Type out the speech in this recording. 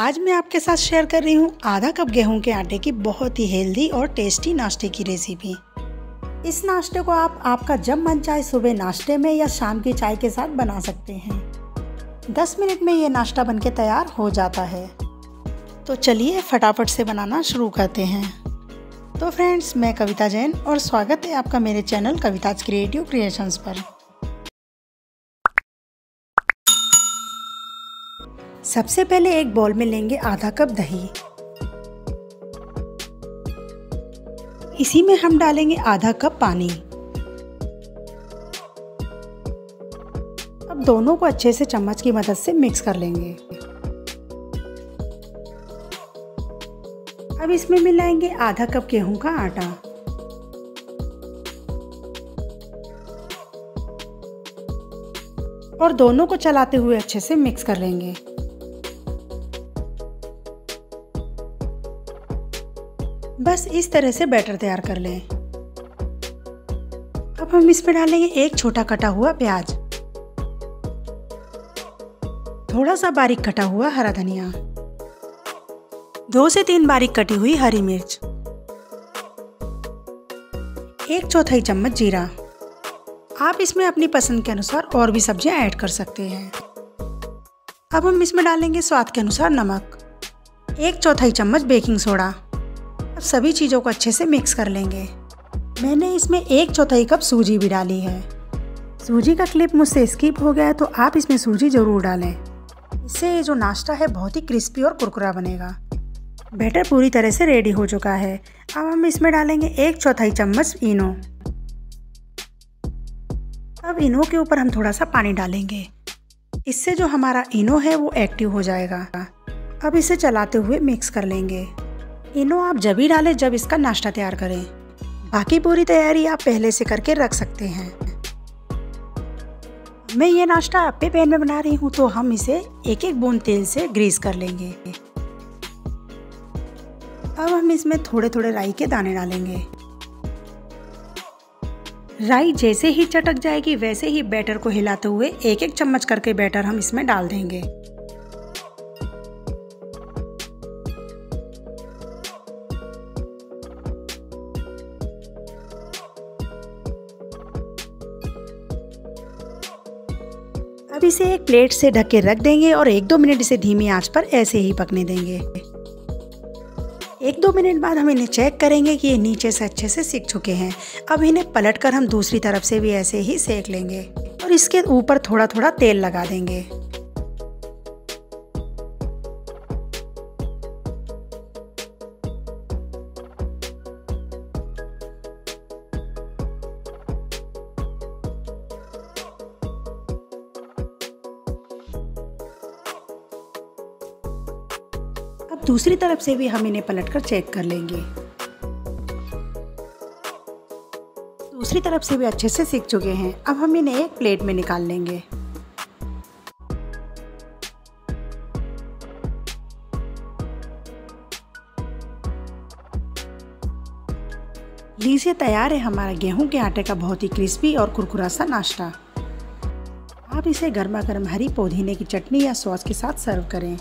आज मैं आपके साथ शेयर कर रही हूँ आधा कप गेहूं के आटे की बहुत ही हेल्दी और टेस्टी नाश्ते की रेसिपी। इस नाश्ते को आप आपका जब मन चाहे सुबह नाश्ते में या शाम की चाय के साथ बना सकते हैं। 10 मिनट में ये नाश्ता बनके तैयार हो जाता है। तो चलिए फटाफट से बनाना शुरू करते हैं। तो फ्रेंड्स, मैं कविता जैन और स्वागत है आपका मेरे चैनल कविताज़ क्रिएटिव क्रिएशंस पर। सबसे पहले एक बॉल में लेंगे आधा कप दही। इसी में हम डालेंगे आधा कप पानी। अब दोनों को अच्छे से चम्मच की मदद से मिक्स कर लेंगे। अब इसमें मिलाएंगे आधा कप गेहूं का आटा। और दोनों को चलाते हुए अच्छे से मिक्स कर लेंगे। बस इस तरह से बैटर तैयार कर लें। अब हम इसमें डालेंगे एक छोटा कटा हुआ प्याज, थोड़ा सा बारीक कटा हुआ हरा धनिया, 2 से 3 बारीक कटी हुई हरी मिर्च, 1/4 चम्मच जीरा। आप इसमें अपनी पसंद के अनुसार और भी सब्जियां ऐड कर सकते हैं। अब हम इसमें डालेंगे स्वाद के अनुसार नमक, 1/4 चम्मच बेकिंग सोडा। अब सभी चीज़ों को अच्छे से मिक्स कर लेंगे। मैंने इसमें 1/4 कप सूजी भी डाली है। सूजी का क्लिप मुझसे स्किप हो गया है, तो आप इसमें सूजी ज़रूर डालें। इससे ये जो नाश्ता है बहुत ही क्रिस्पी और कुरकुरा बनेगा। बैटर पूरी तरह से रेडी हो चुका है। अब हम इसमें डालेंगे 1/4 चम्मच इनो। अब इनो के ऊपर हम थोड़ा सा पानी डालेंगे। इससे जो हमारा इनो है वो एक्टिव हो जाएगा। अब इसे चलाते हुए मिक्स कर लेंगे। इनो आप जब ही डालें जब इसका नाश्ता तैयार करें। बाकी पूरी तैयारी आप पहले से करके रख सकते हैं। मैं ये नाश्ता आपके पैन में बना रही हूँ, तो हम इसे एक एक बूंद तेल से ग्रीस कर लेंगे। अब हम इसमें थोड़े थोड़े राई के दाने डालेंगे। राई जैसे ही चटक जाएगी वैसे ही बैटर को हिलाते हुए 1-1 चम्मच करके बैटर हम इसमें डाल देंगे। अब इसे एक प्लेट से ढक के रख देंगे और 1-2 मिनट इसे धीमी आंच पर ऐसे ही पकने देंगे। 1-2 मिनट बाद हम इन्हें चेक करेंगे कि ये नीचे से अच्छे से सिक चुके हैं। अब इन्हें पलटकर हम दूसरी तरफ से भी ऐसे ही सेक लेंगे और इसके ऊपर थोड़ा थोड़ा तेल लगा देंगे। अब दूसरी तरफ से भी हम इन्हें पलटकर चेक कर लेंगे। दूसरी तरफ से भी अच्छे से सिक चुके हैं। अब हम इन्हें एक प्लेट में निकाल लेंगे। लीजिए, तैयार है हमारा गेहूं के आटे का बहुत ही क्रिस्पी और कुरकुरा सा नाश्ता। आप इसे गर्मा गर्म हरी पुदीने की चटनी या सॉस के साथ सर्व करें।